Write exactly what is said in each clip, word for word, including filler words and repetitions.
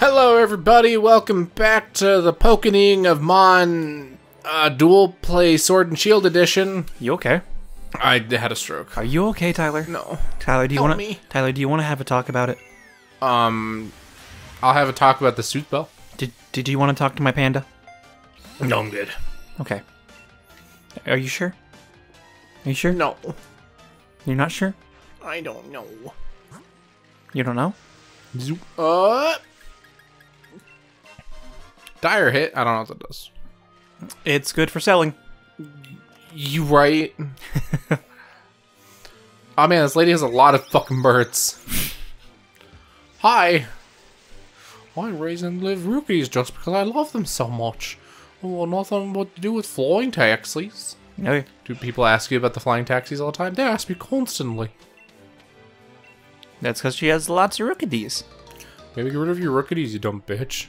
Hello everybody, welcome back to the Pokening of Mon uh, Dual Play Sword and Shield Edition. You okay? I had a stroke. Are you okay, Tyler? No. Tyler, do you want to? Tyler, do you want to have a talk about it? Um, I'll have a talk about the suit belt. Did Did you want to talk to my panda? No, I'm good. Okay. Are you sure? Are you sure? No. You're not sure? I don't know. You don't know? Zoop. Uh. Dire hit. I don't know what that does. It's good for selling. You right. Oh man, this lady has a lot of fucking birds. Hi. I raise and live rupees just because I love them so much. Well, nothing what to do with flying taxis. Okay. Do people ask you about the flying taxis all the time? They ask me constantly. That's because she has lots of Rookidees. Maybe get rid of your Rookidees, you dumb bitch.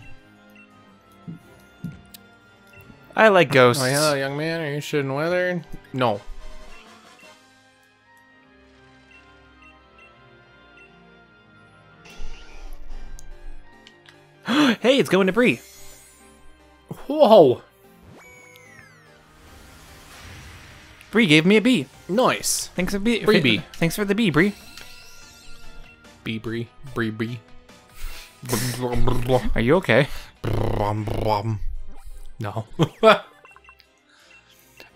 I like ghosts. Oh, hello, young man. Are you shooting weather? No. Hey, it's going to Bree. Whoa. Bree gave me a bee. Nice. Thanks for bee. Bree bee. Thanks for the bee, Bree. Bee Bree. Bree Bree. Are you okay? No.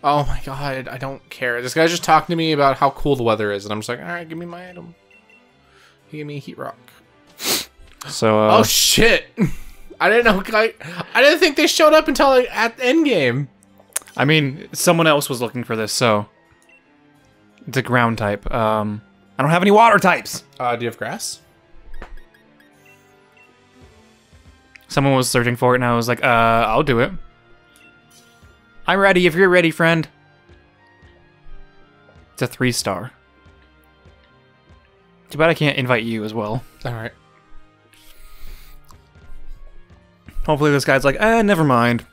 Oh my god, I don't care. This guy's just talking to me about how cool the weather is, and I'm just like, alright, give me my item. He gave me a heat rock. So, uh... oh shit! I didn't know, I, I didn't think they showed up until like, at the end game. I mean, someone else was looking for this, so... It's a ground type. Um, I don't have any water types! Uh, do you have grass? Someone was searching for it, and I was like, uh, I'll do it. I'm ready if you're ready, friend. It's a three star. Too bad I can't invite you as well. Alright. Hopefully this guy's like, eh, never mind.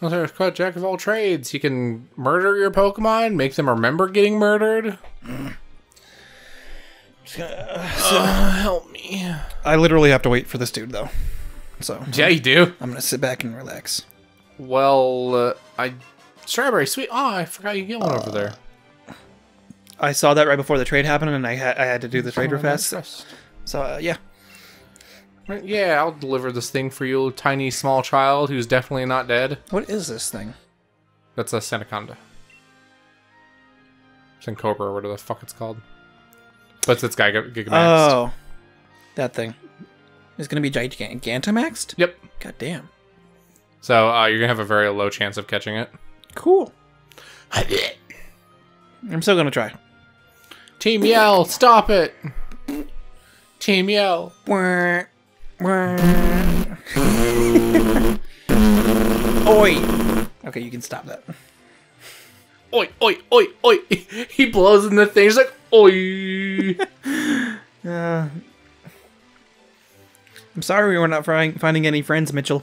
Well, there's quite a jack of all trades. He can murder your Pokemon, make them remember getting murdered. Just gonna, uh, so uh, help me. I literally have to wait for this dude, though. So yeah, you do. I'm gonna sit back and relax. Well, uh, I strawberry sweet. Oh, I forgot you get one uh, over there. I saw that right before the trade happened, and I had I had to do the trade real fast. So uh, yeah, yeah, I'll deliver this thing for you, tiny small child who's definitely not dead. What is this thing? That's a Senaconda. Sencobra, or whatever the fuck it's called. But it's guy Gigantamaxed. Oh, that thing. It's going to be Gigantamaxed? Yep. God damn. So uh, you're going to have a very low chance of catching it. Cool. I'm still going to try. Team Yell, stop it. Team Yell. Oi. Okay, you can stop that. Oi, oi, oi, oi. He blows in the thing. He's like, oi. uh, I'm sorry we were not finding any friends, Mitchell.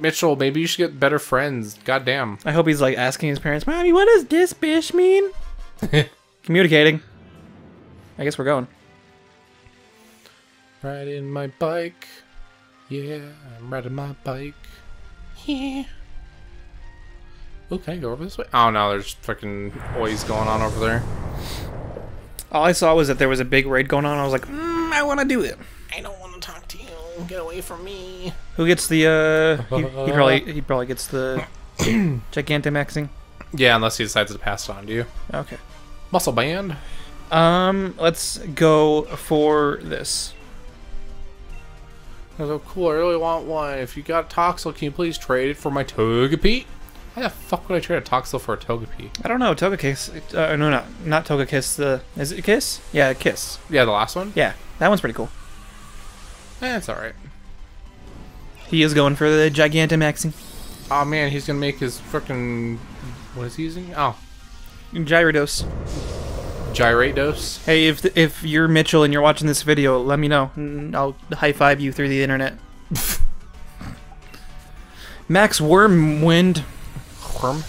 Mitchell, maybe you should get better friends. Goddamn. I hope he's like asking his parents, Mommy, what does this bish mean? Communicating. I guess we're going. Riding my bike. Yeah, I'm riding my bike. Yeah. Ooh, can I go over this way? Oh no, there's fucking oys going on over there. All I saw was that there was a big raid going on. I was like, mm, I want to do it. I don't want to talk to you. Get away from me. Who gets the? Uh, he, he probably he probably gets the Gigantamaxing. Yeah, unless he decides to pass it on to you. Okay. Muscle band. Um, let's go for this. That's so cool. I really want one. If you got a Toxel, can you please trade it for my Togepi? How the fuck would I trade a Toxel for a Togepi? I don't know. Togekiss. Uh, no, not not Togekiss. The is it Kiss? Yeah, Kiss. Yeah, the last one. Yeah, that one's pretty cool. Eh, it's all right. He is going for the Gigantamaxing. Oh man, he's gonna make his frickin' what is he using? Oh, Gyarados. Gyarados. Hey, if the, if you're Mitchell and you're watching this video, let me know. I'll high five you through the internet. Max Wormwind. Worm.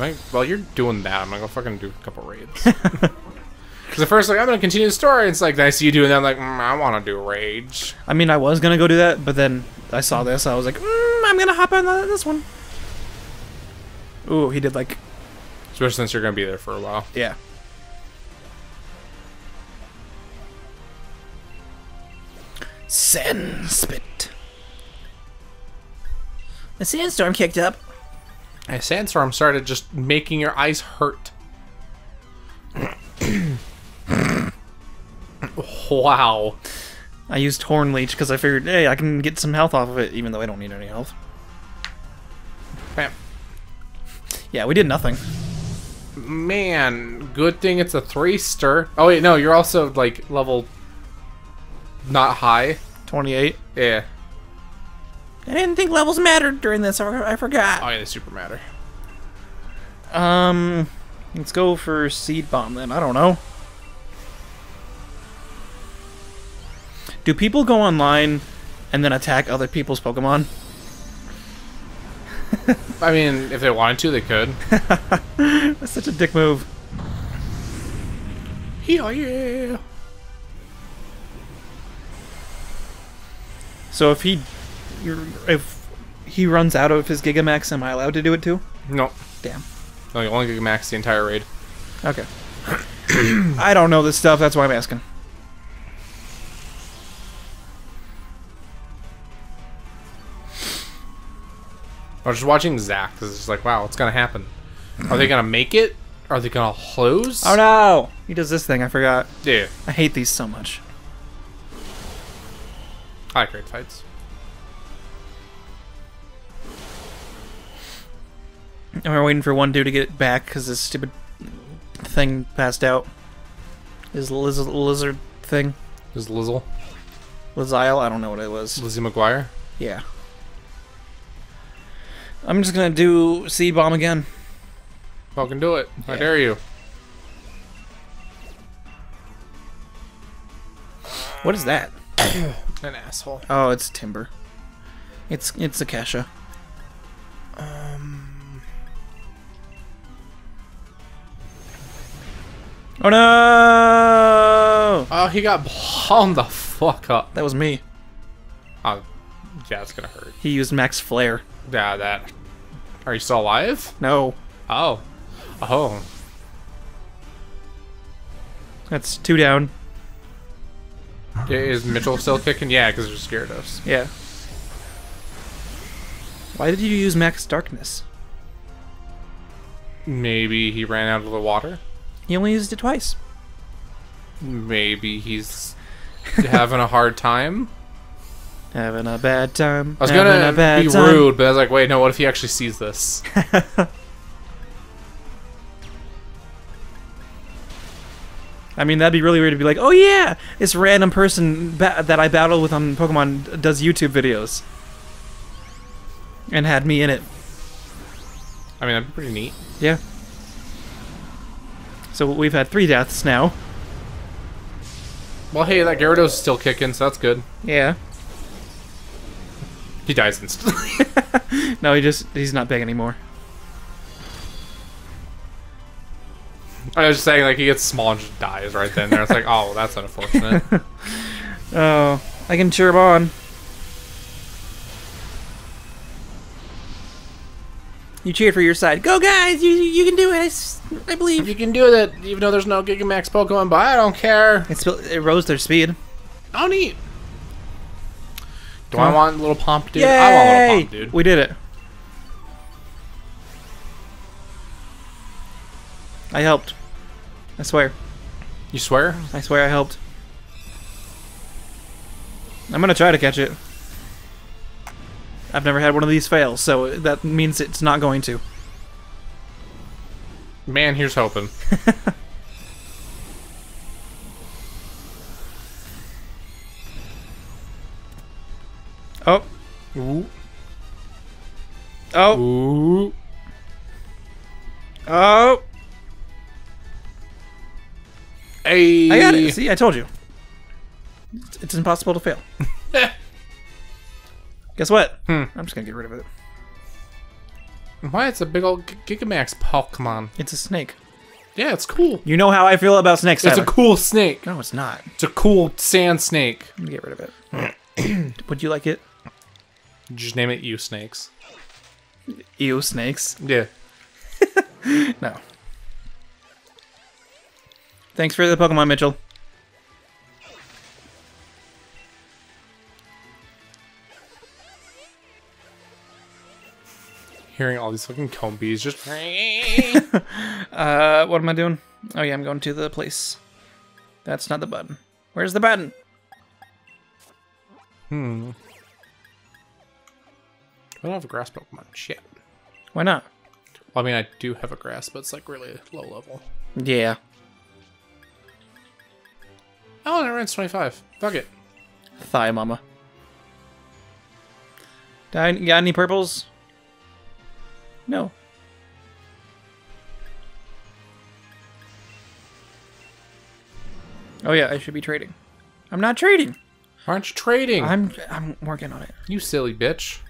Right? While you're doing that, I'm gonna go fucking do a couple raids. Because at first, like, I'm gonna continue the story. It's like, I see you doing that. I'm like, mm, I want to do raids. I mean, I was gonna go do that, but then I saw this. I was like, mm, I'm gonna hop on this one. Ooh, he did like. Especially since you're gonna be there for a while. Yeah. Sandspit. A sandstorm kicked up. A sandstorm started just making your eyes hurt. Wow. I used Horn Leech because I figured, hey, I can get some health off of it, even though I don't need any health. Bam. Yeah, we did nothing. Man, good thing it's a three-ster. Oh, wait, no, you're also, like, level... not high. twenty-eight? Yeah. I didn't think levels mattered during this. I forgot. Oh, yeah, they super matter. Um, let's go for Seed Bomb then. I don't know. Do people go online and then attack other people's Pokemon? I mean, if they wanted to, they could. That's such a dick move. Yeah, yeah. So if he... if he runs out of his Gigamax, am I allowed to do it too? No. Damn. No, you only Gigamax the entire raid. Okay. I don't know this stuff, that's why I'm asking. I was just watching Zach, because it's just like, wow, what's going to happen? Are they going to make it? Are they going to close? Oh no! He does this thing, I forgot. Yeah. I hate these so much. I like raid fights. And we're waiting for one dude to get back because this stupid thing passed out. His liz lizard thing. His Lizzle? Lizile? I don't know what it was. Lizzie McGuire? Yeah. I'm just gonna do Seed Bomb again. Fucking do it. Yeah. I dare you. What is that? An asshole. Oh, it's Timber. It's it's Akasha. Um. Oh no! Oh, he got blown the fuck up. That was me. Oh, yeah, it's gonna hurt. He used Max Flare. Yeah, that. Are you still alive? No. Oh. Oh. That's two down. Is Mitchell still kicking? Yeah, because there's Gyarados. Yeah. Why did you use Max Darkness? Maybe he ran out of the water? He only used it twice. Maybe he's having a hard time? Having a bad time. I was going to be time. rude, but I was like, wait, no, what if he actually sees this? I mean, that'd be really weird to be like, oh yeah, this random person ba that I battle with on Pokemon does YouTube videos. And had me in it. I mean, that'd be pretty neat. Yeah. So we've had three deaths now. Well, hey, that Gyarados is still kicking, so that's good. Yeah. He dies instantly. No, he just, he's not big anymore. I was just saying, like, he gets small and just dies right then and there. It's like, oh, well, that's unfortunate. Oh, I can cheer him on. You cheered for your side. Go, guys! You you can do it, I, I believe. You can do it, even though there's no Gigamax Pokemon, but I don't care. It's, it rose their speed. Oh, neat. Do Come I on. want Little Pomp, dude? Yay! I want Little Pomp, dude. We did it. I helped. I swear. You swear? I swear I helped. I'm gonna try to catch it. I've never had one of these fail, so that means it's not going to. Man, here's hoping. Oh. Ooh. Oh. Ooh. Oh. Hey. I got it. See, I told you. It's impossible to fail. Guess what? Hmm. I'm just gonna get rid of it. Why? It's a big old Gigantamax Pokemon. It's a snake. Yeah, it's cool. You know how I feel about snakes, Tyler. It's a cool snake. No, it's not. It's a cool sand snake. Let me get rid of it. Would you like it? Just name it Ew Snakes. Ew Snakes? Yeah. No. Thanks for the Pokemon, Mitchell. Hearing all these fucking comb bees just... uh, what am I doing? Oh yeah, I'm going to the place. That's not the button. Where's the button? Hmm. I don't have a grass Pokemon. Shit. Why not? Well, I mean, I do have a grass, but it's like really low level. Yeah. Oh, and it runs twenty-five. Fuck it. Thigh mama. Got any purples? No. Oh yeah, I should be trading. I'm not trading. Aren't you trading? I'm I'm working on it. You silly bitch.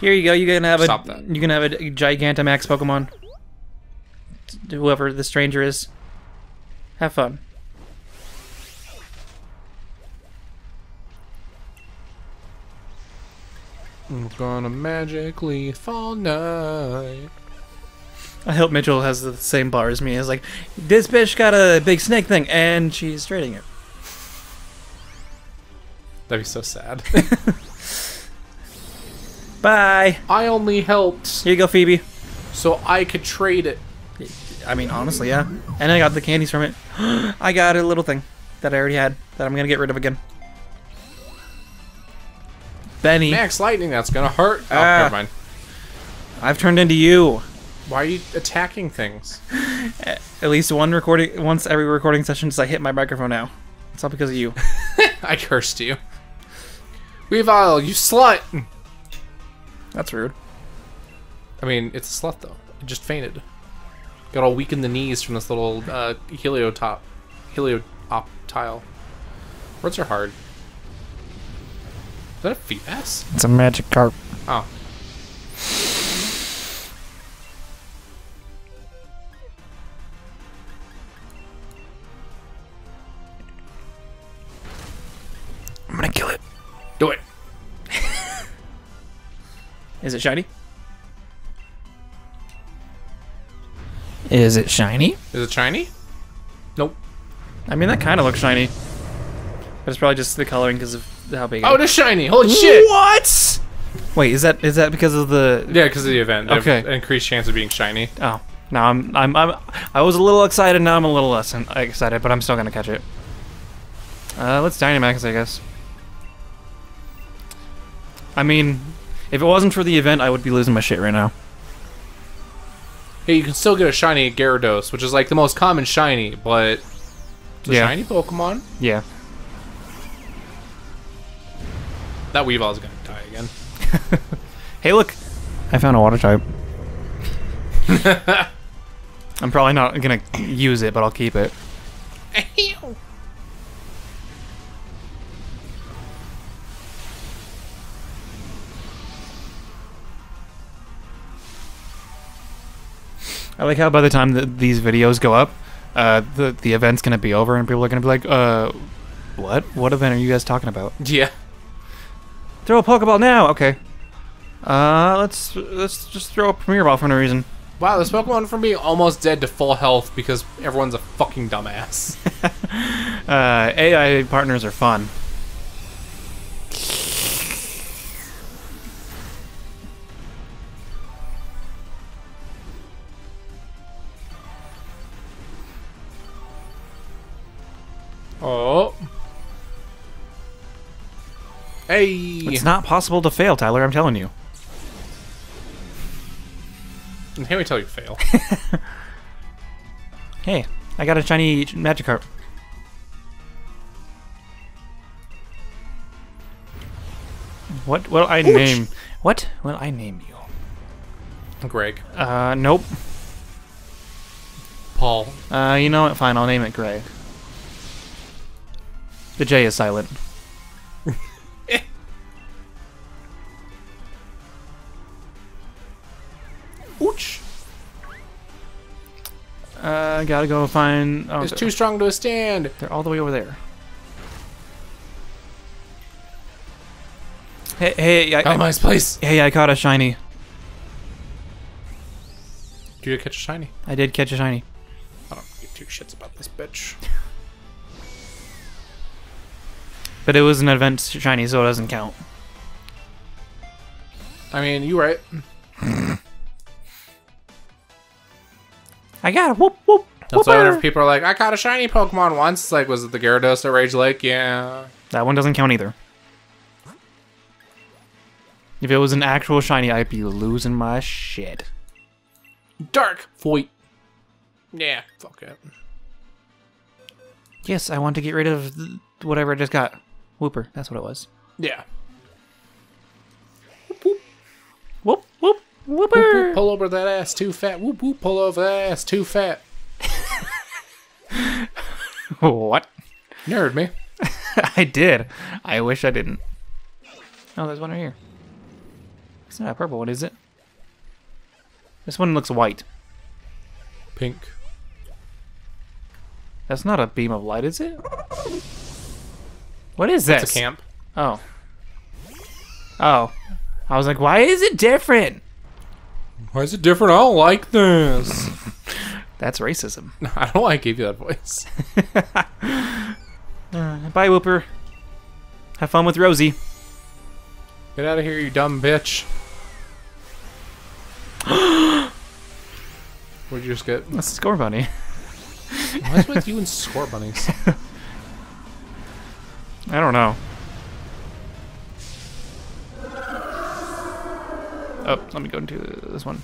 Here you go. You're gonna have Stop a that. You're gonna have a Gigantamax Pokemon. Whoever the stranger is. Have fun. I'm gonna magically fall night. I hope Mitchell has the same bar as me. It's like, this bitch got a big snake thing, and she's trading it. That'd be so sad. Bye. I only helped. Here you go, Phoebe. So I could trade it. I mean, honestly, yeah. And I got the candies from it. I got a little thing that I already had that I'm gonna get rid of again. Benny. Max Lightning, that's gonna hurt. Oh, uh, never mind. I've turned into you. Why are you attacking things? At least one recording, once every recording session, since I hit my microphone now. It's all because of you. I cursed you. Weavile, you slut! That's rude. I mean, it's a slut, though. It just fainted. Got all weak in the knees from this little uh, Heliotop, Heliotop tile. Words are hard. Is that a Feebas? It's a Magikarp. Oh. I'm gonna kill it. Do it. Is it shiny? Is it shiny? Is it shiny? Nope. I mean, that kind of looks shiny. But it's probably just the coloring because of how big. Oh, it is shiny! Holy shit! What? Wait, is that is that because of the? Yeah, because of the event. Okay. Increased chance of being shiny. Oh, now I'm I'm I'm I was a little excited. Now I'm a little less excited, but I'm still gonna catch it. Uh, let's Dynamax, I guess. I mean, if it wasn't for the event, I would be losing my shit right now. Hey, you can still get a shiny Gyarados, which is like the most common shiny, but it's a yeah. shiny Pokemon. Yeah. That Weavile's gonna die again. Hey, look! I found a water type. I'm probably not gonna use it, but I'll keep it. Ew. I like how by the time that these videos go up, uh, the the event's gonna be over and people are gonna be like, uh, what? What event are you guys talking about? Yeah. Throw a Pokeball now! Okay. Uh, let's let's just throw a Premier Ball for no reason. Wow, this Pokemon from being almost dead to full health because everyone's a fucking dumbass. uh, A I partners are fun. Oh. Hey. It's not possible to fail, Tyler, I'm telling you. Here we tell you fail. Hey, I got a shiny Magikarp. What will I Ouch. name? What will I name you? Greg. Uh, nope. Paul. Uh, you know what? Fine, I'll name it Greg. The J is silent. Ouch. Uh, gotta go find... Oh, it's too strong to withstand. They're all the way over there. Hey, hey, I... Got my place. Hey, I caught a shiny. Did you catch a shiny? I did catch a shiny. I don't give two shits about this bitch. But it was an event shiny, so it doesn't count. I mean, you right. I got a whoop whoop. That's why whenever people are like, I caught a shiny Pokemon once. It's like, was it the Gyarados at Rage Lake? Yeah. That one doesn't count either. If it was an actual shiny, I'd be losing my shit. Dark Void. Yeah, fuck it. Yes, I want to get rid of whatever I just got. Wooper, that's what it was. Yeah. Whoop, whoop. Whoop, whoop. Whoop, whoop, pull over that ass too fat. Whoop, whoop, pull over that ass too fat. What? You heard me. I did. I wish I didn't. Oh, there's one right here. It's not a purple one, is it? This one looks white. Pink. That's not a beam of light, is it? What is this? It's a camp. Oh. Oh. I was like, why is it different? Why is it different? I don't like this. That's racism. No, I don't like gave you that voice. uh, bye, Wooper. Have fun with Rosie. Get out of here, you dumb bitch. What'd you just get? That's a Scorbunny. What's with you and Scorbunnies? I don't know. Oh, let me go into this one.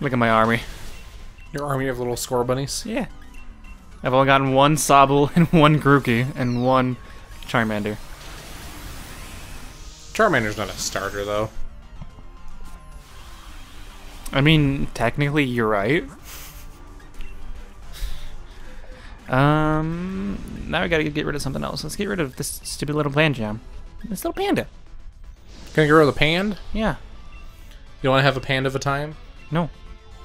Look at my army. Your army of little score bunnies? Yeah. I've only gotten one Sobble and one Grookey and one Charmander. Charmander's not a starter, though. I mean, technically, you're right. Um, now we gotta get rid of something else. Let's get rid of this stupid little panda jam. This little panda. Gonna get rid of the panda? Yeah. You don't want to have a panda of a time? No.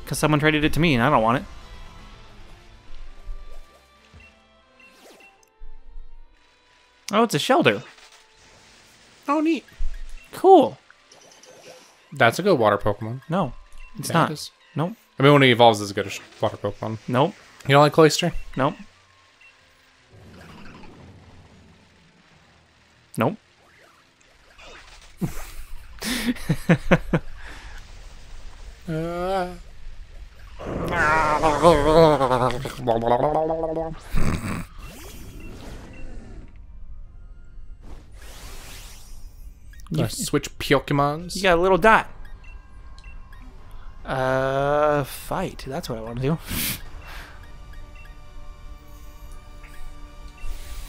Because someone traded it to me, and I don't want it. Oh, it's a Sheldr. Oh, neat. Cool. That's a good water Pokemon. No, it's not. Is. Nope. I mean, when it evolves, it's a good water Pokemon. Nope. You don't like Cloyster? Nope. Nope. uh. You switch Pokemons. You got a little dot. Uh, fight. That's what I want to do.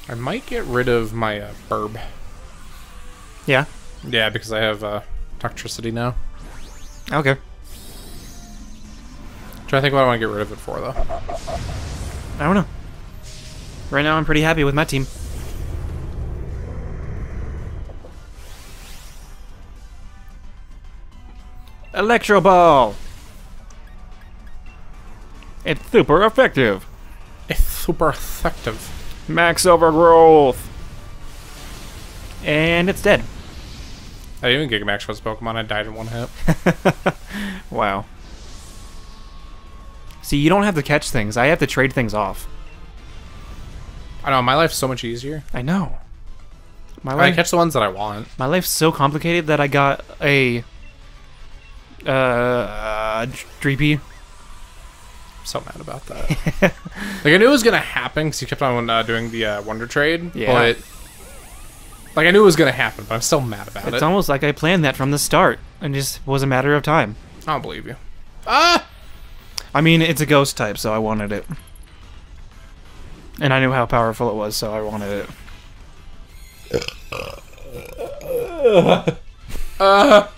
I might get rid of my uh, burb. Yeah. Yeah, because I have uh, Toxtricity now. Okay. Try to think what I want to get rid of it for, though. I don't know. Right now, I'm pretty happy with my team. Electro Ball! It's super effective! It's super effective. Max Overgrowth! And it's dead. I didn't even Gigantamax was Pokemon, I died in one hit. Wow. See, you don't have to catch things, I have to trade things off. I know, my life's so much easier. I know. My life, I catch the ones that I want. My life's so complicated that I got a... Uh, uh, Dreepy. I'm so mad about that. Like, I knew it was gonna happen because you kept on uh, doing the uh, Wonder Trade. Yeah. But, like, I knew it was gonna happen, but I'm still mad about it's it. It's almost like I planned that from the start and just was a matter of time. I don't believe you. Ah! I mean, it's a ghost type, so I wanted it. And I knew how powerful it was, so I wanted it. Uh.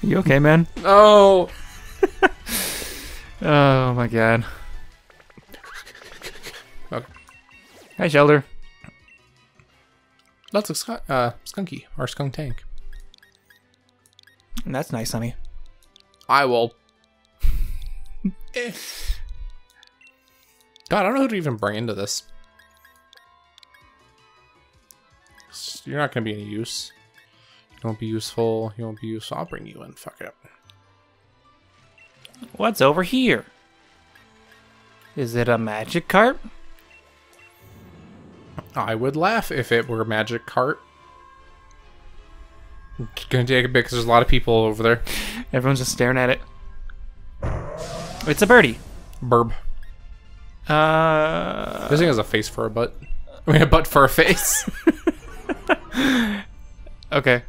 You okay, man? Oh. Oh my god. Okay. Hi, Sheldr. Lots of skunk, uh, skunky or Skuntank. That's nice, honey. I will. eh. God, I don't know who to even bring into this. You're not going to be any use. You won't be useful. You won't be useful. I'll bring you in. Fuck it. What's over here? Is it a Magikarp? I would laugh if it were a Magikarp. It's going to take a bit because there's a lot of people over there. Everyone's just staring at it. It's a birdie. Burb. Uh, this thing has a face for a butt. I mean, a butt for a face. Okay.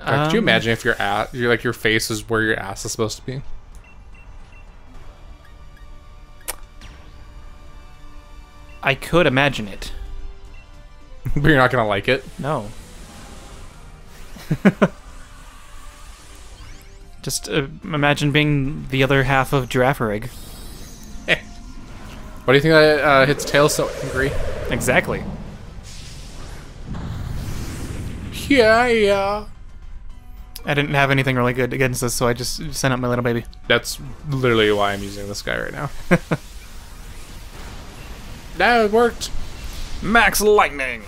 Um, could you imagine if your ass, your like your face is where your ass is supposed to be? I could imagine it, but you're not gonna like it. No. Just uh, imagine being the other half of Giraffarig. Hey, why do you think that uh, hits tail so angry? Exactly. Yeah, yeah. I didn't have anything really good against this, so I just sent out my little baby. That's literally why I'm using this guy right now. Now it worked. Max Lightning.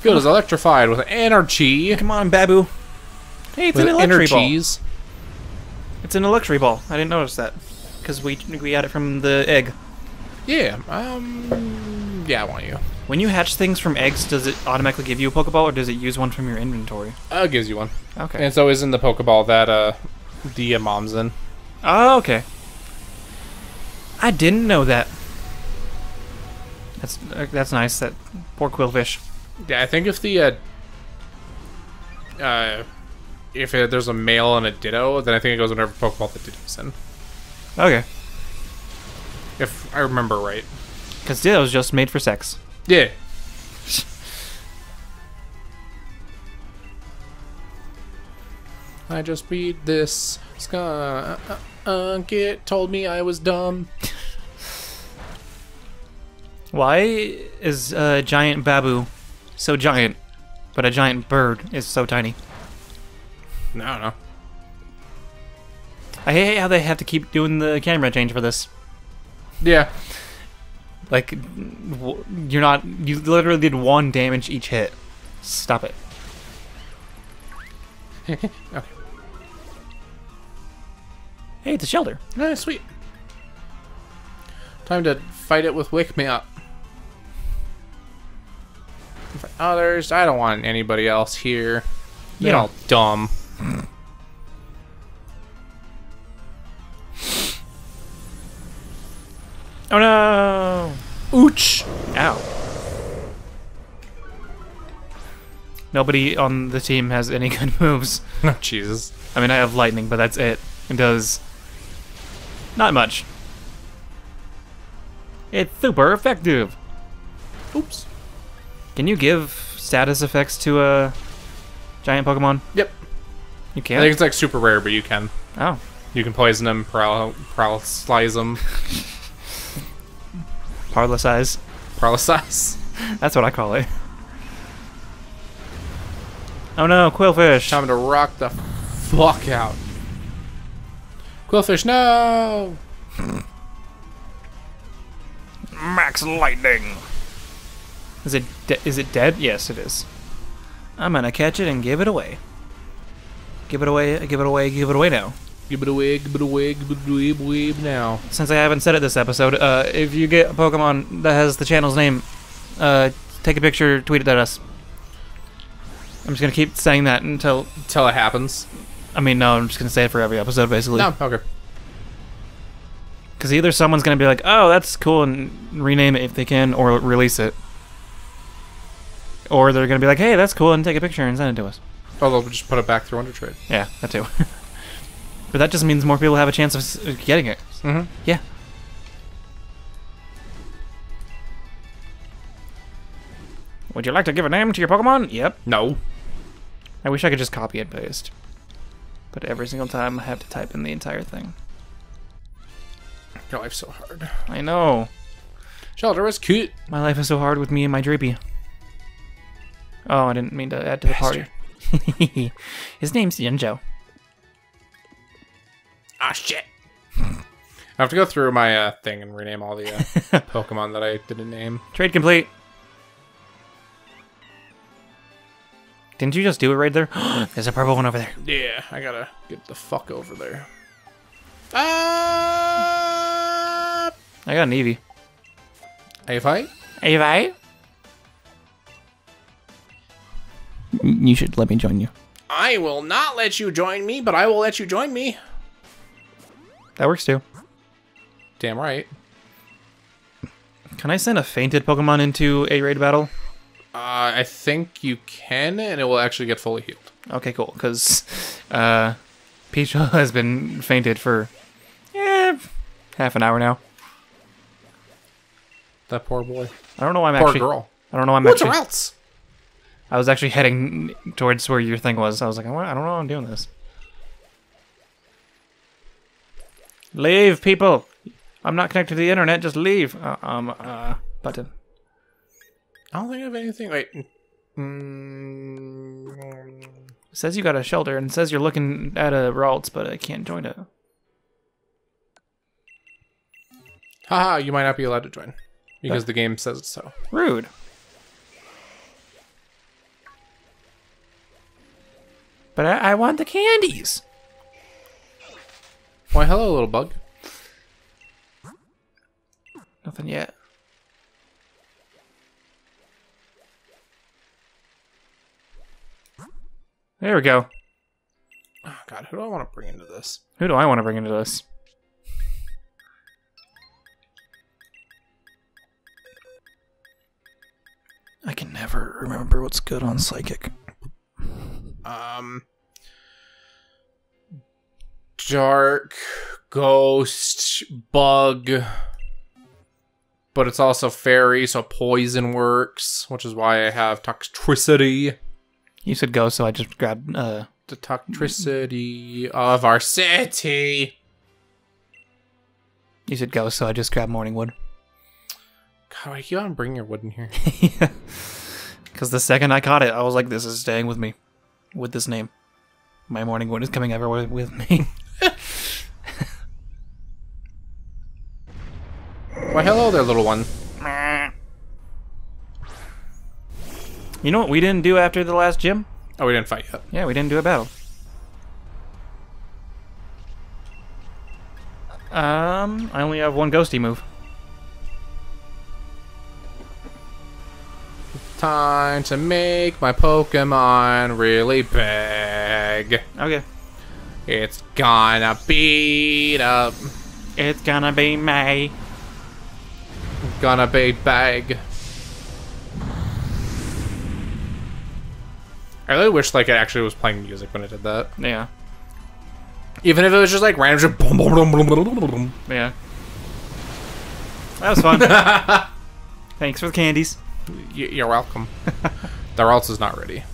Field is electrified with energy. Come on, Babu. Hey, it's with an electric ball. It's an electric ball. I didn't notice that because we we got it from the egg. Yeah. Um. Yeah, I want you. When you hatch things from eggs, does it automatically give you a Pokeball, or does it use one from your inventory? Uh, it gives you one. Okay. And so is in the Pokeball that uh, the uh, mom's in. Oh, okay. I didn't know that. That's uh, that's nice. That poor Quillfish. Yeah, I think if the uh, uh if it, there's a male and a Ditto, then I think it goes whenever Pokeball that Ditto's in. Okay. If I remember right. Because Ditto's just made for sex. Yeah. I just read this. Skunk uh, uh, uh, it told me I was dumb. Why is a giant Babu so giant, but a giant bird is so tiny? I don't know. I hate how they have to keep doing the camera change for this. Yeah. Like, you're not. You literally did one damage each hit. Stop it. Okay. Hey, it's a Sheldr. Oh, sweet. Time to fight it with Wake Me Up. For others, I don't want anybody else here. You're all dumb. Oh no! Ouch! Ow. Nobody on the team has any good moves. Oh, Jesus. I mean, I have lightning, but that's it. It does not much. It's super effective. Oops. Can you give status effects to a giant Pokemon? Yep. You can? I think it's like super rare, but you can. Oh. You can poison them, paral paralyze them. Paralysize. Paralysize. That's what I call it. Oh no, Quillfish. Time to rock the fuck out. Quillfish, no! Max Lightning. Is it de is it dead? Yes, it is. I'm gonna catch it and give it away. Give it away, give it away, give it away now. Give it away, give it away, give it away, give it away now. Since I haven't said it this episode, uh, if you get a Pokemon that has the channel's name, uh, take a picture, tweet it at us. I'm just gonna keep saying that until until it happens. I mean, no, I'm just gonna say it for every episode, basically. No, okay. Because either someone's gonna be like, "Oh, that's cool," and rename it if they can, or release it, or they're gonna be like, "Hey, that's cool," and take a picture and send it to us. Oh, they'll just put it back through Undertrade. Yeah, that too. But that just means more people have a chance of getting it. Mm-hmm. Yeah. Would you like to give a name to your Pokemon? Yep. No. I wish I could just copy and paste. But every single time I have to type in the entire thing. Your life's so hard. I know. Sheldr was cute. My life is so hard with me and my Dreepy. Oh, I didn't mean to add to the Bastard. party. His name's Yinjo. Ah, shit. I have to go through my uh, thing and rename all the uh, Pokemon that I didn't name. Trade complete. Didn't you just do it right there? There's a purple one over there. Yeah, I gotta get the fuck over there. Uh... I got an Eevee. Eevee? Eevee? You should let me join you. I will not let you join me, but I will let you join me. That works too. Damn right. Can I send a fainted Pokemon into a raid battle? Uh, I think you can, and it will actually get fully healed. Okay, cool, because uh, Pichu has been fainted for eh, half an hour now. That poor boy. I don't know why I'm poor actually... Poor girl. I don't know why I'm What's actually... What's Ralts? I was actually heading towards where your thing was. I was like, I don't know why I'm doing this. Leave, people! I'm not connected to the internet, just leave! Uh, um, uh, button. I don't think I have anything. Wait. Mm. It says you got a Sheldr and it says you're looking at a Ralts, but I can't join it. Haha, you might not be allowed to join because but. the game says so. Rude. But I, I want the candies. Why, hello, little bug. Nothing yet. There we go. Oh, God, who do I want to bring into this? Who do I want to bring into this? I can never remember what's good on Psychic. Um, Dark, Ghost, Bug, but it's also Fairy, so Poison works, which is why I have Toxtricity. You said go, so I just grabbed uh, the Toxtricity of our city. You said go, so I just grabbed Morningwood. God, I keep on bringing your wood in here. Yeah. Because the second I caught it, I was like, this is staying with me. With this name. My Morningwood is coming everywhere with me. Why, hello there, little one. You know what we didn't do after the last gym? Oh, we didn't fight yet. Yeah, we didn't do a battle. Um, I only have one ghosty move. Time to make my Pokemon really big. Okay. It's gonna beat up. It's gonna be me. Gonna be big. I really wish, like, it actually was playing music when I did that. Yeah. Even if it was just, like, random just... Yeah. That was fun. Thanks for the candies. You're welcome. The Ralts is not ready.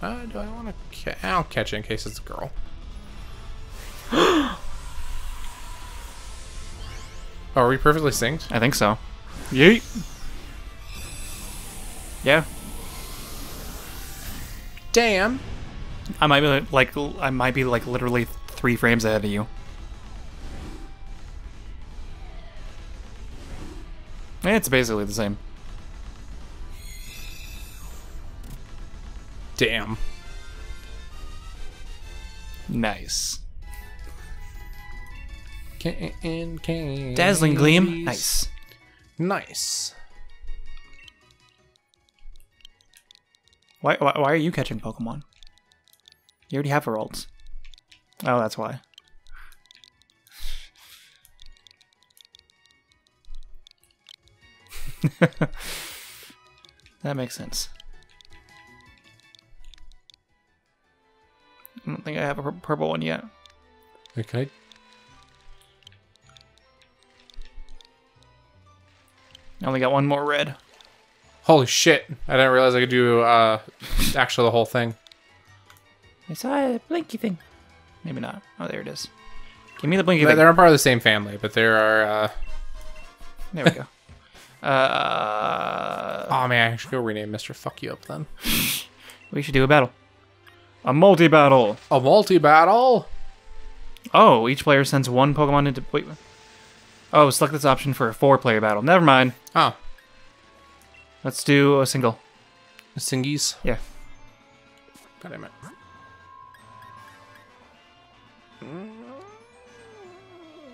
Uh, do I want to... Ca I'll catch it in case it's a girl. Oh, are we perfectly synced? I think so. Yeet. Yeah. Damn. I might be like I might be like literally three frames ahead of you. It's basically the same. Damn. Nice. Can can Dazzling Gleam. Nice. Nice. Why, why why are you catching Pokemon? You already have a Ralts. Oh, that's why. That makes sense. I don't think I have a purple one yet. Okay. I only got one more red. Holy shit. I didn't realize I could do uh, actually the whole thing. I saw a blinky thing. Maybe not. Oh, there it is. Give me the blinky thing. They're part of the same family, but there are... Uh... There we go. Uh... Oh, man, I should go rename Mister Fuck You Up, then. We should do a battle. A multi-battle. A multi-battle? Oh, each player sends one Pokemon into... Wait. Oh, select this option for a four-player battle. Never mind. Oh. Let's do a single. A singies? Yeah. God damn it.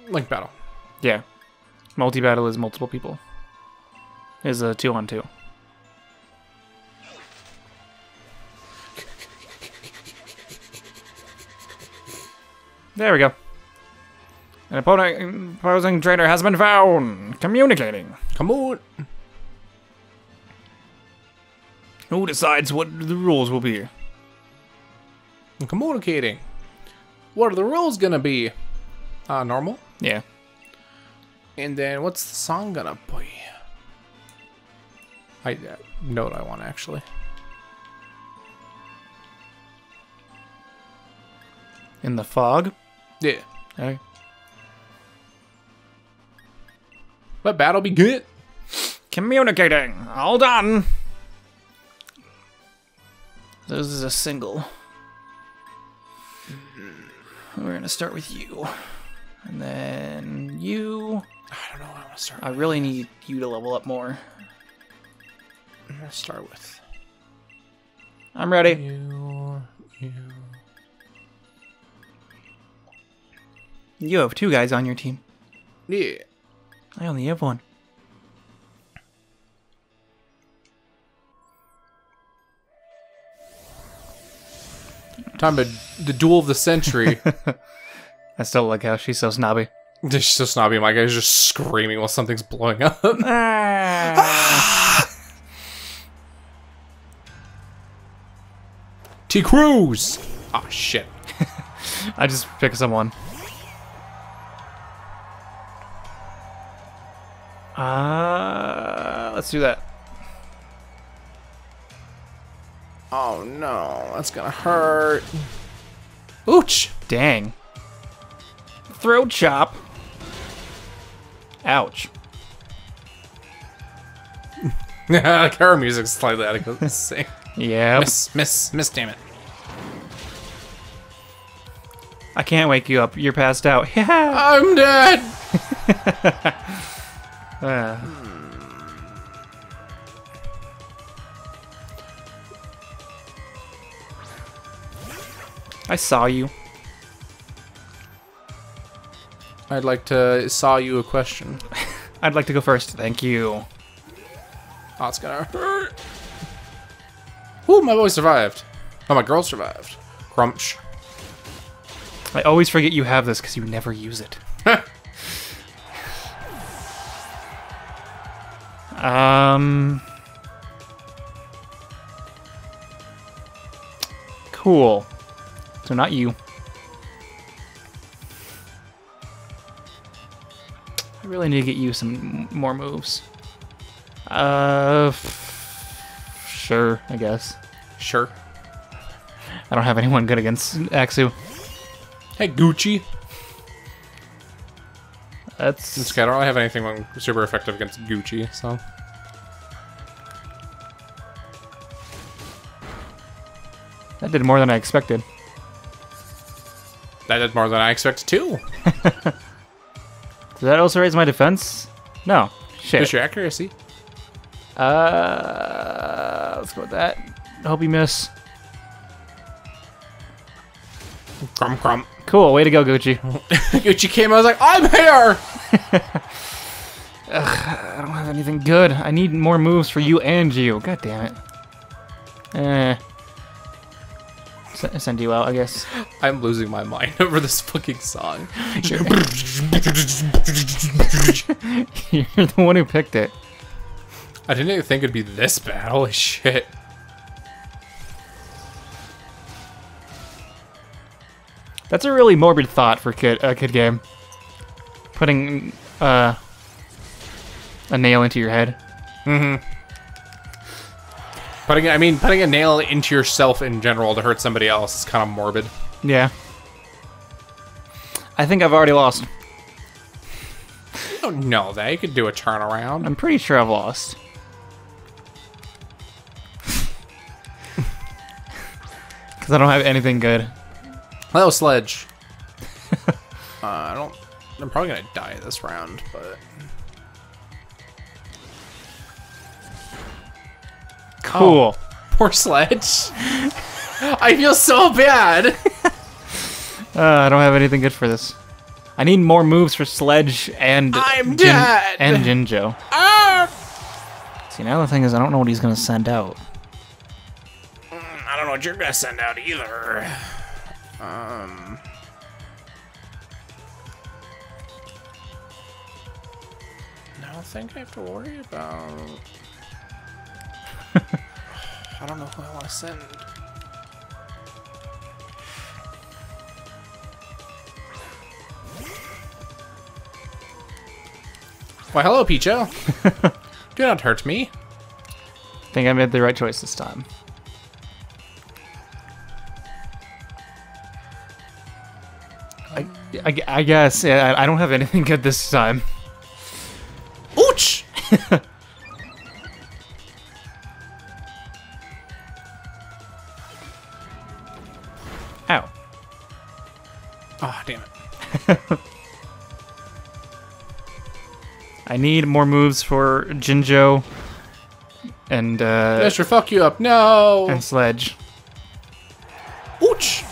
Link battle. Yeah. Multi-battle is multiple people. Is a two-on-two. Two. There we go. An opponent, opposing trainer has been found. Communicating. Come on. Who decides what the rules will be? Communicating. What are the rules gonna be? Uh, normal? Yeah. And then what's the song gonna be? I uh, know what I want, actually. In the fog? Yeah. Alright. Let battle be good. Communicating. All done. This is a single. We're gonna start with you. And then you. I don't know what I want to start with. I really need you to level up more. I'm gonna start with. I'm ready. You, you. You have two guys on your team. Yeah. I only have one. Time to the duel of the century. I still like how she's so snobby. She's so snobby. My guy's just screaming while something's blowing up. Ah. T. Cruz. Oh shit! I just picked someone. Uh, let's do that. Oh no, that's gonna hurt. Ouch! Dang. Throat chop. Ouch. Yeah, like our music's slightly out of sync. Yeah. Miss, miss, miss, damn it. I can't wake you up. You're passed out. Yeah. I'm dead! uh. I saw you. I'd like to saw you a question. I'd like to go first. Thank you. Oh, it's gonna hurt. Ooh, my boy survived. Oh, my girl survived. Crunch. I always forget you have this because you never use it. um. Cool. So not you. I really need to get you some more moves. Uh, sure, I guess. Sure. I don't have anyone good against Axew. Hey, Gucci. That's. It's, I don't really have anything super effective against Gucci, so. That did more than I expected. That did more than I expected, too. Does that also raise my defense? No. Shit. Just your accuracy. Uh, let's go with that. I hope you miss. Crumb, crumb. Cool. Way to go, Gucci. Gucci came. I was like, I'm here. Ugh, I don't have anything good. I need more moves for you and you. God damn it. Eh. Send you out, I guess. I'm losing my mind over this fucking song. You're the one who picked it. I didn't even think it'd be this bad. Holy shit. That's a really morbid thought for kid, a uh, kid game. Putting uh, a nail into your head. Mm-hmm. Putting, I mean, putting a nail into yourself in general to hurt somebody else is kind of morbid. Yeah. I think I've already lost. You don't know that. You could do a turnaround. I'm pretty sure I've lost. Because I don't have anything good. Hello, Sledge. uh, I don't... I'm probably going to die this round, but... Cool. Oh, poor Sledge. I feel so bad. uh, I don't have anything good for this. I need more moves for Sledge and I'm Jin dead. And Jinjo. Ah! See, now the thing is, I don't know what he's gonna send out. I don't know what you're gonna send out either. Um. I don't think I have to worry about. I don't know who I want to send. Why, hello, Pichu. Do not hurt me. I think I made the right choice this time. I, I, I guess. Yeah, I don't have anything good this time. Ouch! Ow. Oh, damn it. I need more moves for Jinjo and uh Mister Fuck You Up, no, and Sledge. Ouch!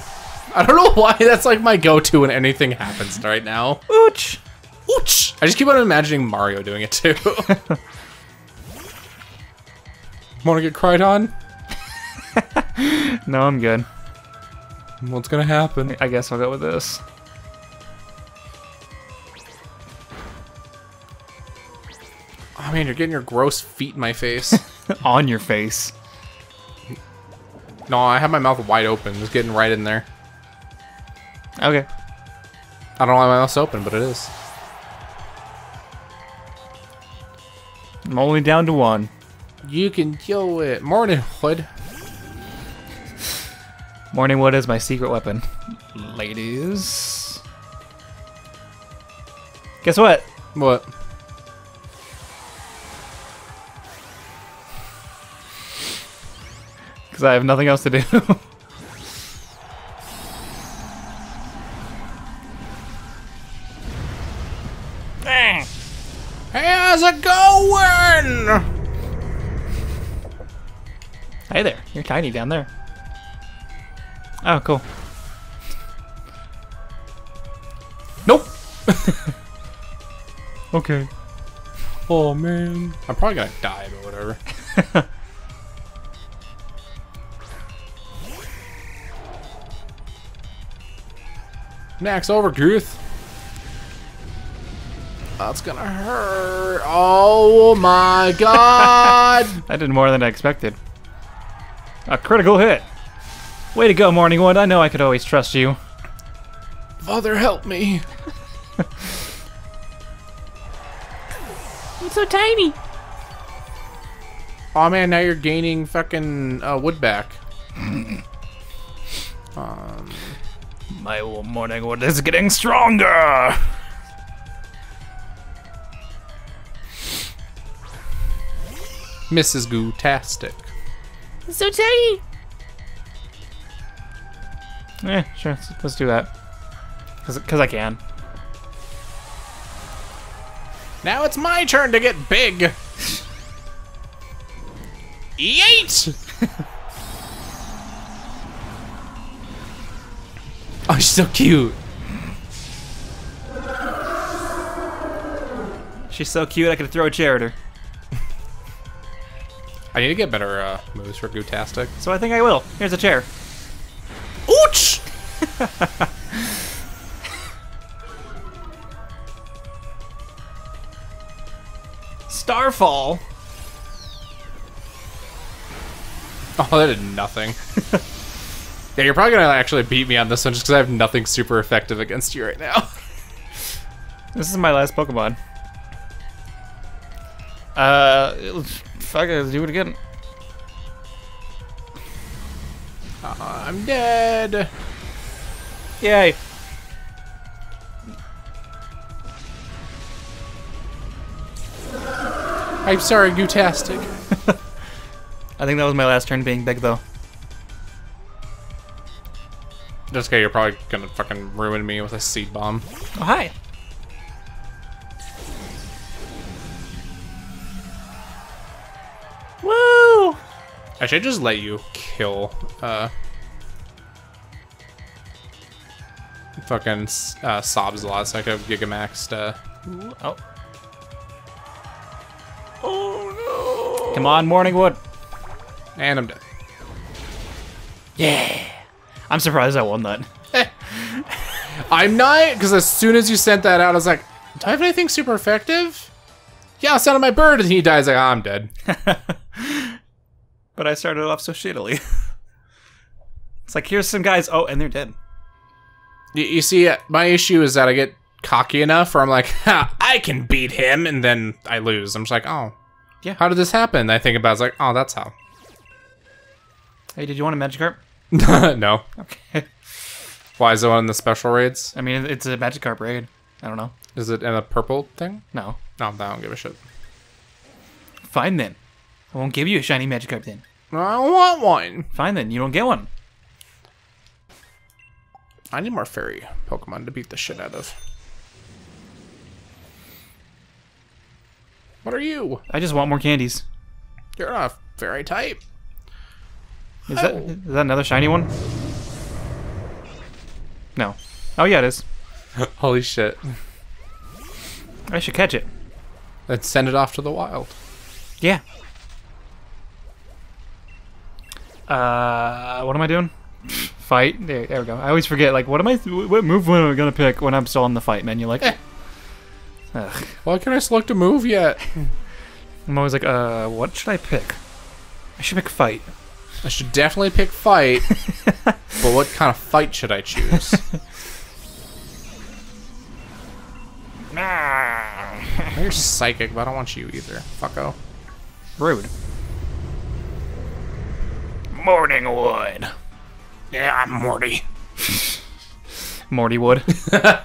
I don't know why that's like my go-to when anything happens right now. Ouch! Ouch! I just keep on imagining Mario doing it too. Wanna get cried on? No, I'm good. What's gonna happen? I guess I'll go with this. I mean, you're getting your gross feet in my face. On your face. No, I have my mouth wide open. Just getting right in there. Okay. I don't know why my mouth's open, but it is. I'm only down to one. You can kill it. Morningwood. Morningwood is my secret weapon. Ladies. Guess what? What? Because I have nothing else to do. Hey, how's it going? Hey there, you're tiny down there. Oh, cool. Nope. Okay. Oh man, I'm probably gonna die, but whatever. Max over, Gooth. That's gonna hurt. Oh my god! I did more than I expected. A critical hit. Way to go, Morningwood. I know I could always trust you. Father, help me. I'm so tiny. Oh man, now you're gaining fucking uh, wood back. um. My old Morningwood is getting stronger! Missus Gootastic. It's so tiny! Eh, sure, let's, let's do that. Cause, Cause I can. Now it's my turn to get big! Yeet! Oh, she's so cute. She's so cute, I could throw a chair at her. I need to get better uh, moves for Gootastic. So I think I will. Here's a chair. Ouch! Starfall. Oh, that did nothing. Yeah, you're probably gonna actually beat me on this one just because I have nothing super effective against you right now. This is my last Pokemon. Uh, fuck it, let's do it again. Uh, I'm dead. Yay. I'm sorry, Gootastic. I think that was my last turn being big, though. Jessica, you're probably gonna fucking ruin me with a seed bomb. Oh, hi. Woo! I should just let you kill, uh... fucking, uh, sobs a lot, so I could have Gigamaxed, uh... Ooh, oh. Oh, no! Come on, Morningwood! And I'm dead. Yeah! I'm surprised I won that. I'm not, because as soon as you sent that out, I was like, do I have anything super effective? Yeah, I sounded my bird, and he dies, like, oh, I'm dead. But I started off so shittily. It's like, here's some guys, oh, and they're dead. You, you see, my issue is that I get cocky enough where I'm like, ha, I can beat him, and then I lose. I'm just like, oh, yeah, how did this happen? I think about it, it's like, oh, that's how. Hey, did you want a Magikarp? No. Okay. Why is it on the special raids? I mean, it's a Magikarp raid. I don't know. Is it in a purple thing? No. No, I don't give a shit. Fine then. I won't give you a shiny Magikarp then. I want one. Fine then. You don't get one. I need more fairy Pokemon to beat the shit out of. What are you? I just want more candies. You're not a fairy type. Is that, is that another shiny one? No. Oh, yeah, it is. Holy shit. I should catch it. Let's send it off to the wild. Yeah. Uh, what am I doing? Fight. There, there we go. I always forget, like, what am I, what move am I gonna pick when I'm still in the fight menu? Like, eh. Ugh. Why can't I select a move yet? I'm always like, uh, what should I pick? I should pick fight. I should definitely pick fight, but what kind of fight should I choose? You're psychic, but I don't want you either. Fucko. Rude. Morningwood. Yeah, I'm Morty. Mortywood.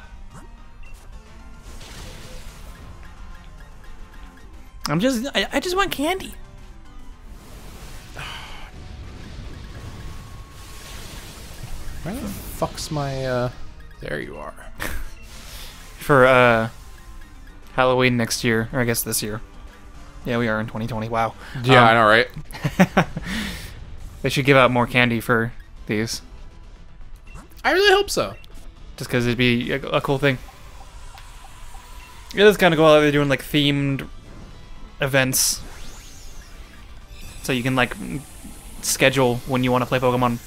I'm just, I, I just want candy. Where the fuck's my, uh... There you are. For, uh... Halloween next year. Or I guess this year. Yeah, we are in twenty twenty. Wow. Yeah, um, I know, right? They should give out more candy for these. I really hope so. Just because it'd be a, a cool thing. It is kind of cool how they're doing, like, themed events. So you can, like, schedule when you want to play Pokemon.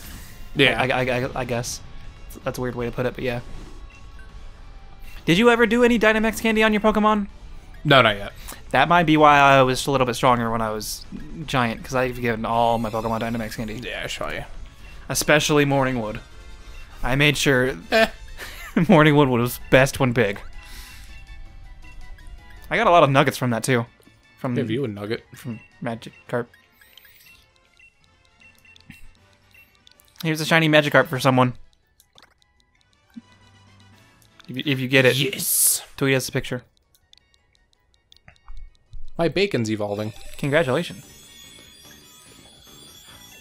Yeah, I, I, I, I guess. That's a weird way to put it, but yeah. Did you ever do any Dynamax candy on your Pokemon? No, not yet. That might be why I was a little bit stronger when I was giant, because I've given all my Pokemon Dynamax candy. Yeah, I saw you. Especially Morningwood. I made sure eh. Morningwood was best when big. I got a lot of nuggets from that, too. From Give you a nugget. From Magikarp. Here's a shiny Magikarp for someone. If you, if you get it. Yes! Tweet us a picture. My bacon's evolving. Congratulations.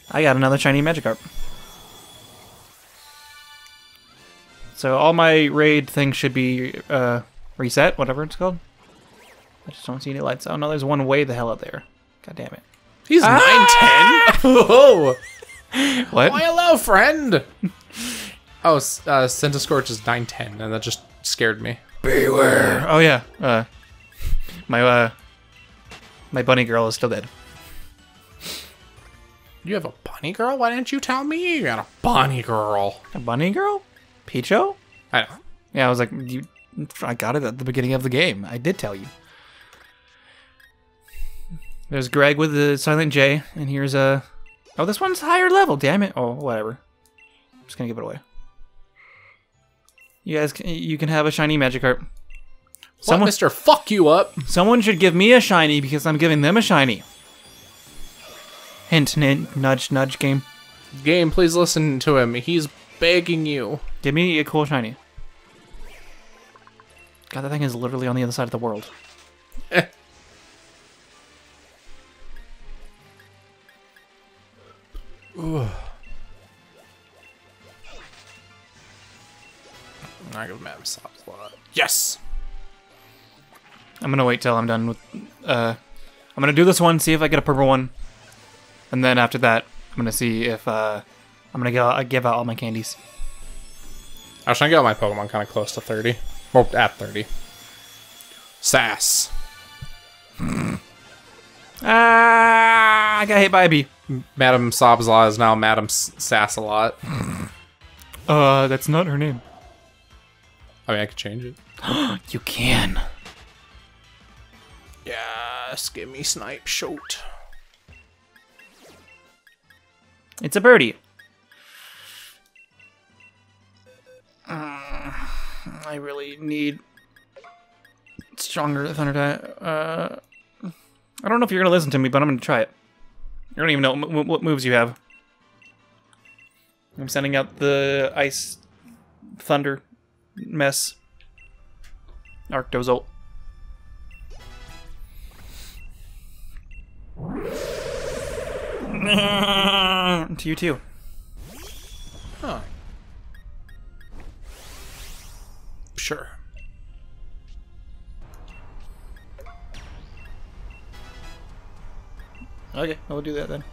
I got another shiny Magikarp. So all my raid things should be uh, reset, whatever it's called. I just don't see any lights. Oh no, there's one way the hell out there. God damn it. He's ah! nine ten? Whoa! What? Oh, hello, friend! Oh, uh, Centiscorch is nine ten, and that just scared me. Beware! Oh, yeah. Uh, my, uh, my bunny girl is still dead. You have a bunny girl? Why didn't you tell me you got a bunny girl? A bunny girl? Pichu? I know. Yeah, I was like, you, I got it at the beginning of the game. I did tell you. There's Greg with the Silent J, and here's a... Uh, oh, this one's higher level, damn it. Oh, whatever. I'm just gonna give it away. You guys, can, you can have a shiny Magikarp. Someone, what, Mister Fuck you up. Someone should give me a shiny because I'm giving them a shiny. Hint, hint, nudge, nudge, game. Game, please listen to him. He's begging you. Give me a cool shiny. God, that thing is literally on the other side of the world. I go Map Stop Plot. Yes! I'm gonna wait till I'm done with, uh, I'm gonna do this one, see if I get a purple one. And then after that, I'm gonna see if, uh, I'm gonna give out, give out all my candies. I was trying to get all my Pokemon kind of close to thirty. Well, at thirty. Sass. Ah, I got hit by a bee. Madam Sobzla is now Madam Sassalot. Uh, that's not her name. I mean, I could change it. You can. Yes, give me Snipe Shot. It's a birdie. Uh, I really need stronger Thunder Type. Uh, I don't know if you're gonna listen to me, but I'm gonna try it. I don't even know m m what moves you have. I'm sending out the ice thunder mess. Arctozolt. To you too. Huh. Sure. Okay, I'll do that then.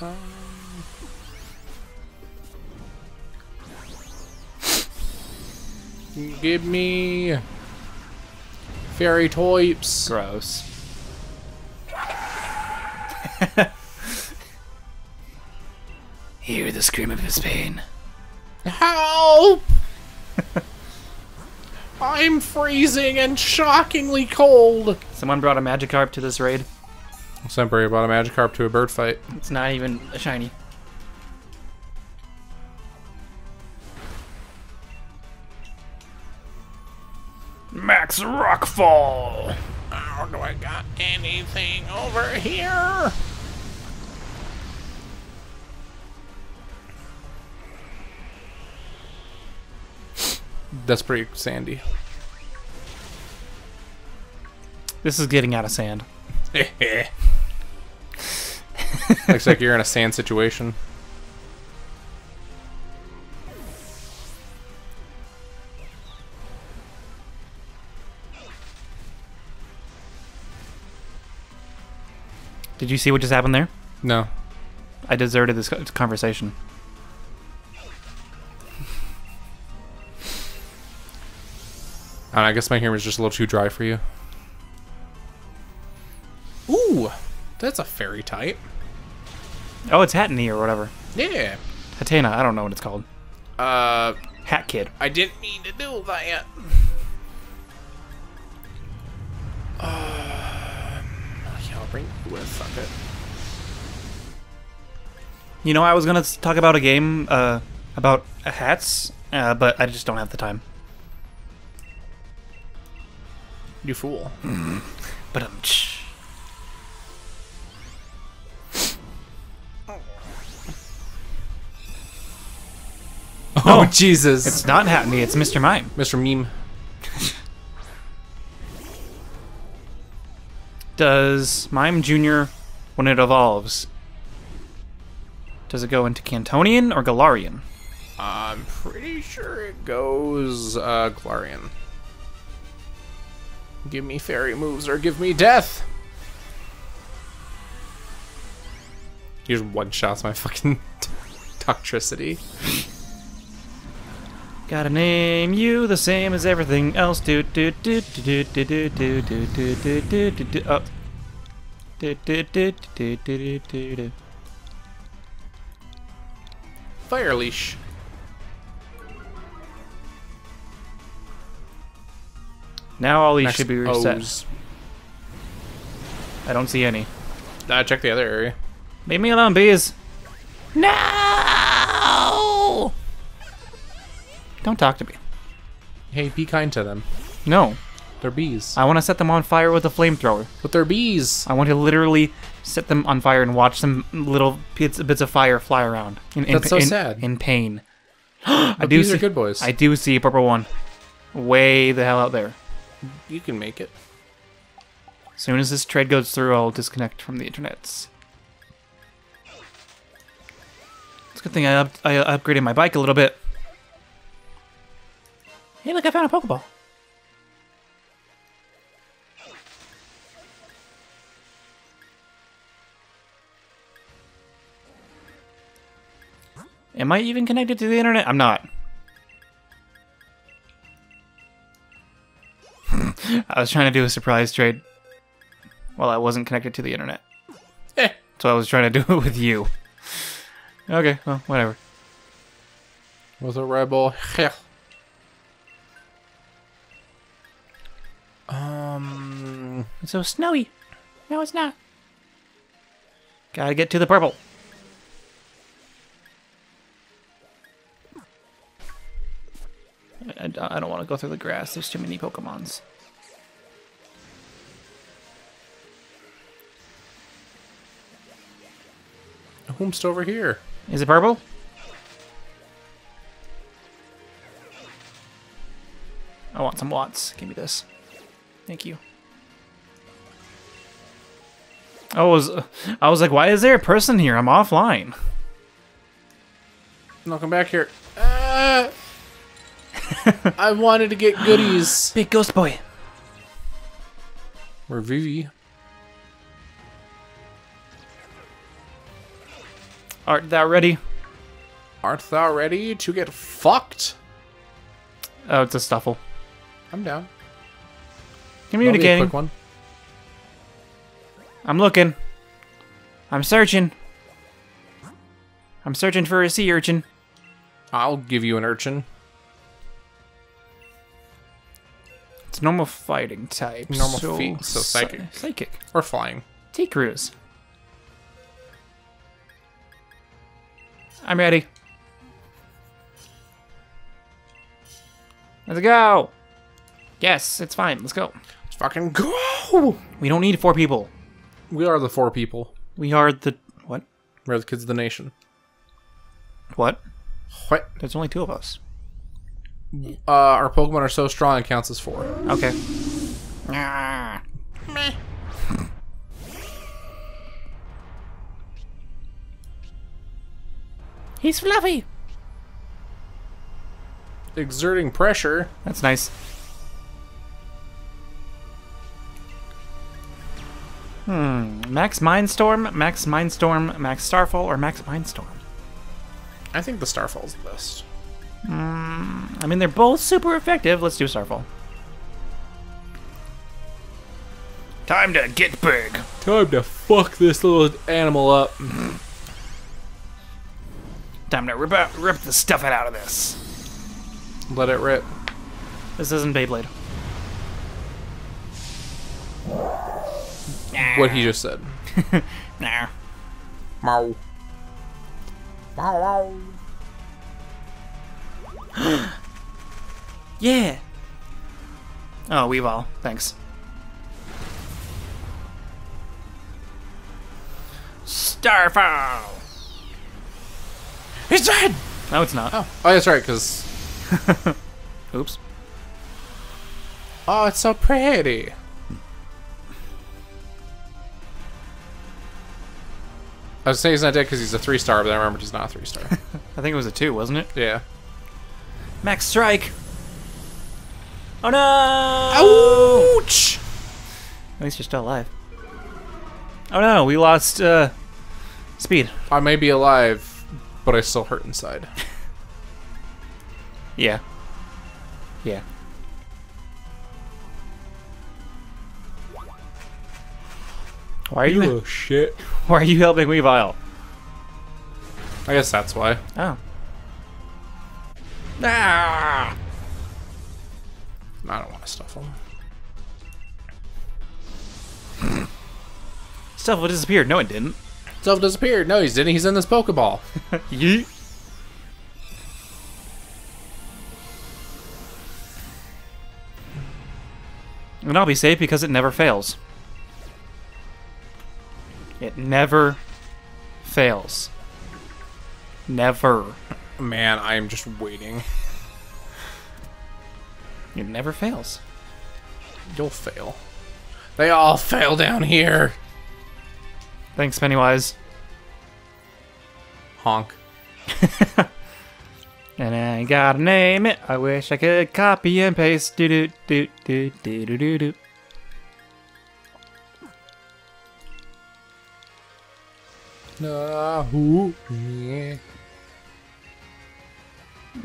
Um. Give me fairy types. Gross. Hear the scream of his pain. Help! I'm freezing and shockingly cold. Someone brought a Magikarp to this raid. Somebody brought a Magikarp to a bird fight. It's not even a shiny. Max Rockfall. Oh, do I got anything over here? That's pretty sandy. This is getting out of sand. Looks like you're in a sand situation. Did you see what just happened there? No. I deserted this conversation. I guess my camera's just a little too dry for you. Ooh, that's a fairy type. Oh, it's Hatenna or whatever. Yeah. Hatenna, I don't know what it's called. Uh, Hat Kid. I didn't mean to do that. Uh, yeah, I'll bring you with. Fuck it. You know, I was gonna talk about a game uh, about hats, uh, but I just don't have the time. You fool. Mm. But um. Oh, no, Jesus! It's not Hatenna. It's Mister Mime. Mister Meme. Does Mime Junior, when it evolves, does it go into Cantonian or Galarian? I'm pretty sure it goes uh, Galarian. Give me fairy moves or give me death. You just one-shots my fucking Toxtricity. Gotta name you the same as everything else. Do do do do do do do do do do do do do. Oh. Do do do do do do do. Fire leash. Now all these Next should be reset. O's. I don't see any. I uh, check the other area. Leave me alone, bees. No! Don't talk to me. Hey, be kind to them. No. They're bees. I want to set them on fire with a flamethrower. But they're bees. I want to literally set them on fire and watch some little bits, bits of fire fly around. In, in, That's so in, sad. In pain. I do bees see, are good boys. I do see a purple one. Way the hell out there. You can make it. As soon as this trade goes through, I'll disconnect from the internets. It's a good thing I, up I upgraded my bike a little bit. Hey, look, I found a Pokeball. Am I even connected to the internet? I'm not. I was trying to do a surprise trade while I wasn't connected to the internet. Eh, so I was trying to do it with you. Okay, well, whatever. Was it rebel? Yeah. Um, it's so snowy. No, it's not. Gotta get to the purple. I don't want to go through the grass. There's too many Pokemons. Whomst over here? Is it purple? I want some watts. Give me this. Thank you. I was, I was like, why is there a person here? I'm offline. No, come back here. Uh... I wanted to get goodies. Big ghost boy. We're Vivi. Art thou ready? Art thou ready to get fucked? Oh, it's a Stuffle. I'm down. Community game. Quick one. I'm looking. I'm searching. I'm searching for a sea urchin. I'll give you an urchin. It's normal fighting type. Normal so feet, so psychic. Psychic. Or flying. Take cruise. I'm ready. Let's go. Yes, it's fine. Let's go. Let's fucking go. We don't need four people. We are the four people. We are the... What? We're the kids of the nation. What? What? There's only two of us. Uh, our Pokemon are so strong it counts as four. Okay. Ah, meh. He's fluffy. Exerting pressure. That's nice. Hmm. Max Mindstorm, Max Mindstorm, Max Starfall, or Max Mindstorm? I think the Starfall's the best. Mm, I mean, they're both super effective. Let's do Starfall. Time to get big. Time to fuck this little animal up. Time to rip, out, rip the stuffing out of this. Let it rip. This isn't Beyblade. Nah. What he just said. Nah. Mow. Mow, mow. Yeah. Oh, Weavile. Thanks. Starfall. It's dead. No, it's not. Oh, oh that's right. Cause. Oops. Oh, it's so pretty. I was saying he's not dead because he's a three-star, but I remembered he's not a three-star. I think it was a two, wasn't it? Yeah. Max Strike! Oh no! Ouch! At least you're still alive. Oh no, we lost uh, speed. I may be alive, but I still hurt inside. Yeah. Yeah. Why are you, you a shit? Why are you helping Weavile? I guess that's why. Oh. Ah! I don't want to Stuffle. Stuffle disappeared. No, it didn't. Stuffle disappeared. No, he didn't. He's in this Pokeball. Yeet. And I'll be safe because it never fails. It never fails. Never. Man, I am just waiting. It never fails. You'll fail. They all fail down here. Thanks, Pennywise. Honk. And I gotta name it. I wish I could copy and paste. Do do do do do do do do.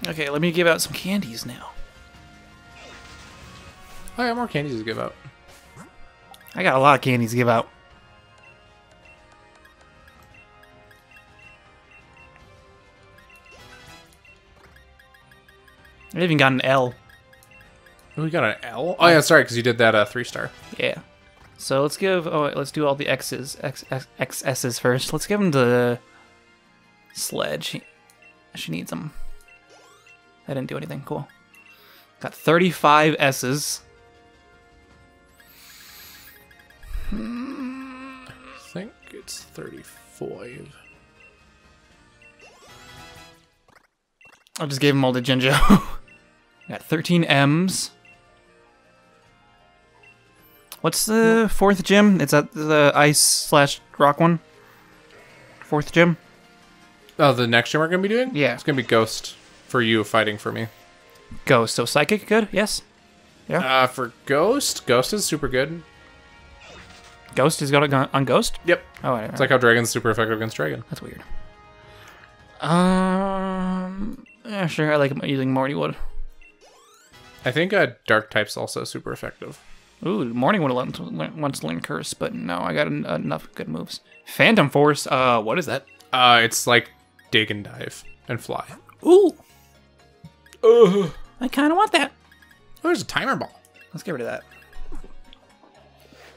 Okay, let me give out some candies now. I got more candies to give out. I got a lot of candies to give out. I even got an L. We got an L? Oh yeah, sorry, because you did that uh, three star. Yeah. So let's give. Oh, wait, let's do all the X's, X, X, X's first. Let's give him the Sledge. She, she needs them. I didn't do anything. Cool. Got thirty-five S's. I think it's thirty-five. I just gave him all the Jinjo. Got thirteen M's. What's the fourth gym? It's at the ice slash rock one. Fourth gym. Oh, the next gym we're gonna be doing? Yeah. It's gonna be Ghost for you fighting for me. Ghost, so psychic good, yes. Yeah. Uh for Ghost, Ghost is super good. Ghost is got a on Ghost? Yep. Oh, right, it's right. Like how Dragon's super effective against Dragon. That's weird. Um yeah, sure, I like using Morning Wood. I think uh, Dark type's also super effective. Ooh, Morning Wood wants to learn Curse, but no, I got en enough good moves. Phantom Force, uh, what is that? Uh, it's like Dig and Dive and Fly. Ooh! Ugh. I kind of want that. Oh, there's a timer ball. Let's get rid of that.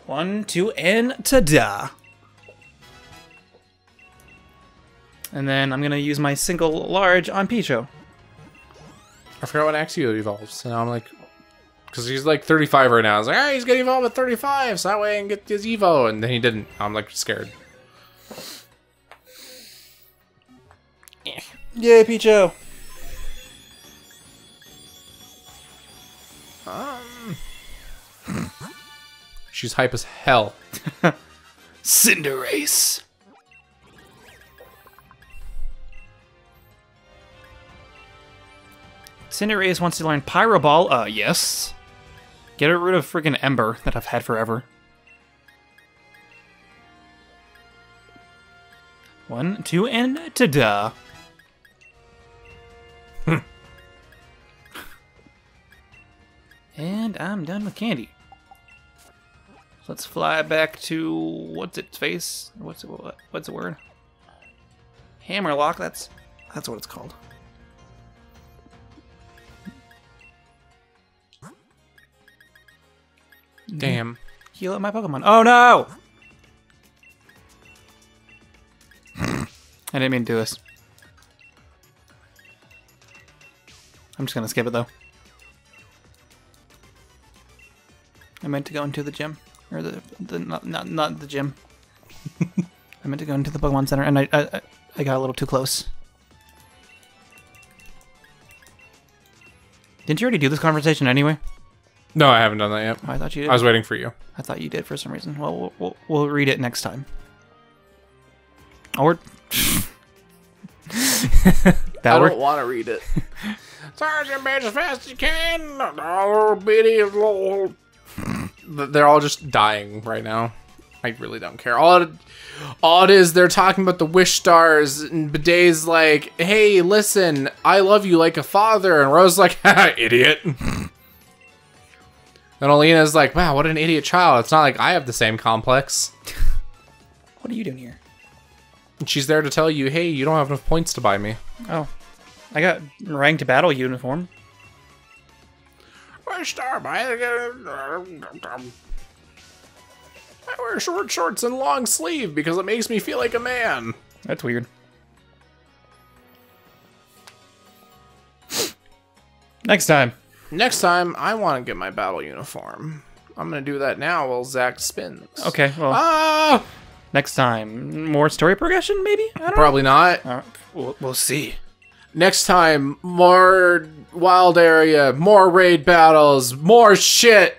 One, two, and ta-da! And then I'm gonna use my single large on Pichu. I forgot what Axew evolves, and now I'm like, because he's like thirty-five right now. I was like, alright, he's gonna evolve at thirty-five, so that way I can get his Evo, and then he didn't. I'm like scared. Yeah. Yay, Pichu! Um, she's hype as hell. Cinderace. Cinderace wants to learn Pyro Ball. Uh, yes. Get rid of freaking Ember that I've had forever. One, two, and ta-da. Hm. And I'm done with candy. Let's fly back to what's its face? What's it, what, what's the word? Hammerlock. That's that's what it's called. Damn. Heal up my Pokemon. Oh no! I didn't mean to do this. I'm just gonna skip it though. I meant to go into the gym. Or the, the not, not, not the gym. I meant to go into the Pokemon Center and I, I, I got a little too close. Didn't you already do this conversation anyway? No, I haven't done that yet. Oh, I thought you did. I was waiting for you. I thought you did for some reason. Well, we'll, we'll, we'll read it next time. Or that I worked. Don't want to read it. Sergeant, bitch, as fast as you can. Oh, bitty little. They're all just dying right now. I really don't care. All it, all it is, they're talking about the wish stars, and Bidet's like, "Hey, listen, I love you like a father," and Rose's like, "Haha, idiot." And Alina's like, wow, what an idiot child. It's not like I have the same complex. What are you doing here? And she's there to tell you, hey, you don't have enough points to buy me. Oh. I got ranked battle uniform. I wear short shorts and long sleeve because it makes me feel like a man. That's weird. Next time. Next time, I want to get my battle uniform. I'm going to do that now while Zach spins. Okay, well. Ah! Next time, more story progression, maybe? I don't Probably know. not. Uh, we'll, we'll see. Next time, more wild area, more raid battles, more shit!